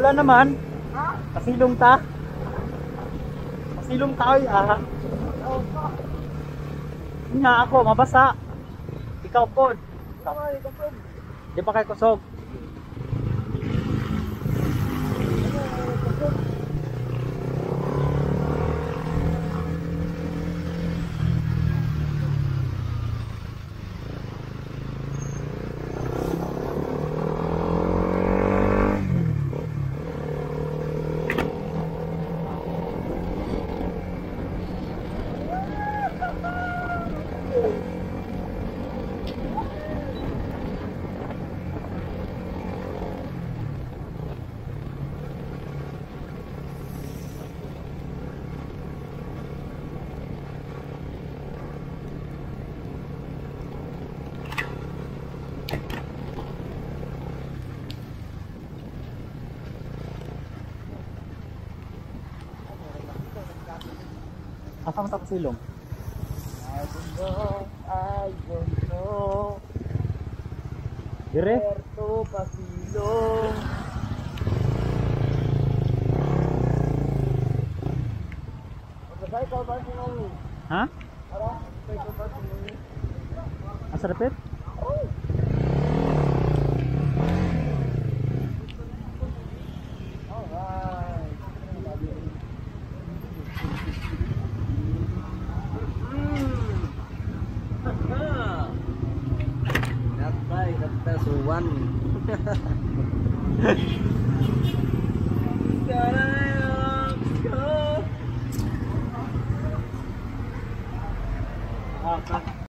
Wala naman. Pasilong ta. Pasilong ta ay aha. Nga ako, mabasa. Ikaw po. Di pa kayo kusog. Kasama sa kasilong. I don't know. Dire? Puerto Pasilong. Magkakaikaw ba si Noni? Ha? Para? Magkakaikaw ba si Noni? Asarapit? Oo. Alright. That's one.